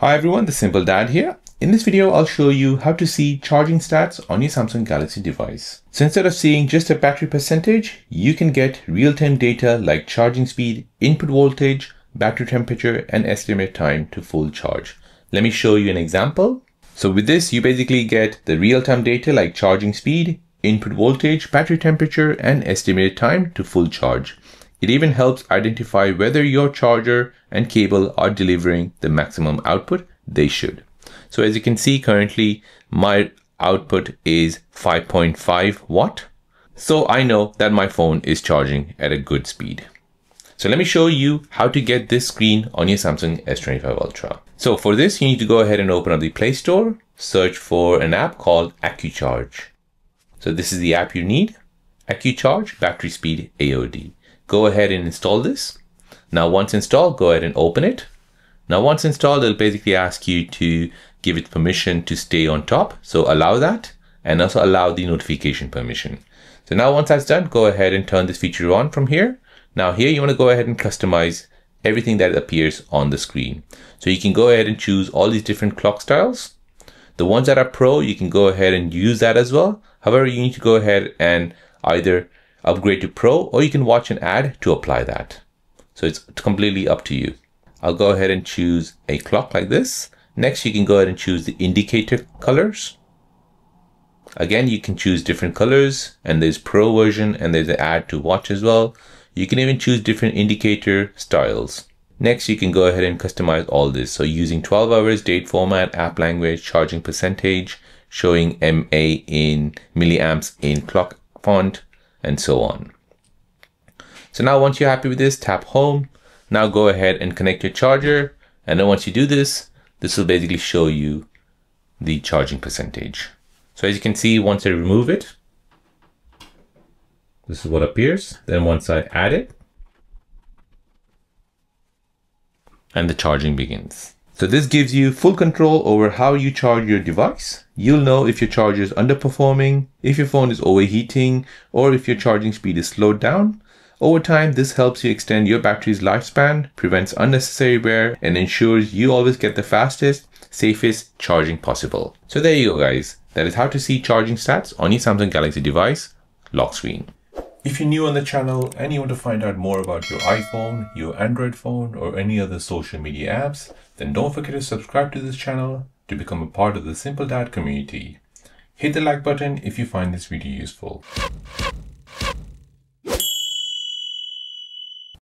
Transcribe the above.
Hi everyone, The Simple Dad here. In this video, I'll show you how to see charging stats on your Samsung Galaxy device. So instead of seeing just a battery percentage, you can get real-time data like charging speed, input voltage, battery temperature, and estimate time to full charge. Let me show you an example. So with this, you basically get the real-time data like charging speed, input voltage, battery temperature, and estimated time to full charge. It even helps identify whether your charger and cable are delivering the maximum output they should. So as you can see, currently my output is 5.5 watt. So I know that my phone is charging at a good speed. So let me show you how to get this screen on your Samsung S25 Ultra. So for this, you need to go ahead and open up the Play Store, search for an app called AccuCharge. So this is the app you need, AccuCharge Battery Speed AOD. Go ahead and install this. Now once installed, go ahead and open it. Now once installed, it'll basically ask you to give it permission to stay on top. So allow that and also allow the notification permission. So now once that's done, go ahead and turn this feature on from here. Now here you want to go ahead and customize everything that appears on the screen. So you can go ahead and choose all these different clock styles. The ones that are pro, you can go ahead and use that as well. However, you need to go ahead and either upgrade to Pro, or you can watch an ad to apply that. So it's completely up to you. I'll go ahead and choose a clock like this. Next, you can go ahead and choose the indicator colors. Again, you can choose different colors, and there's Pro version and there's an ad to watch as well. You can even choose different indicator styles. Next, you can go ahead and customize all this. So using 12 hours, date format, app language, charging percentage, showing MA in milliamps in clock font, and so on. So now once you're happy with this, tap home. Now go ahead and connect your charger. And then once you do this, this will basically show you the charging percentage. So as you can see, once I remove it, this is what appears. Then once I add it, and the charging begins. So this gives you full control over how you charge your device. You'll know if your charger is underperforming, if your phone is overheating, or if your charging speed is slowed down. Over time, this helps you extend your battery's lifespan, prevents unnecessary wear, and ensures you always get the fastest, safest charging possible. So there you go, guys. That is how to see charging stats on your Samsung Galaxy device lock screen. If you're new on the channel and you want to find out more about your iPhone, your Android phone, or any other social media apps, then don't forget to subscribe to this channel to become a part of the Simple Dad community. Hit the like button if you find this video useful.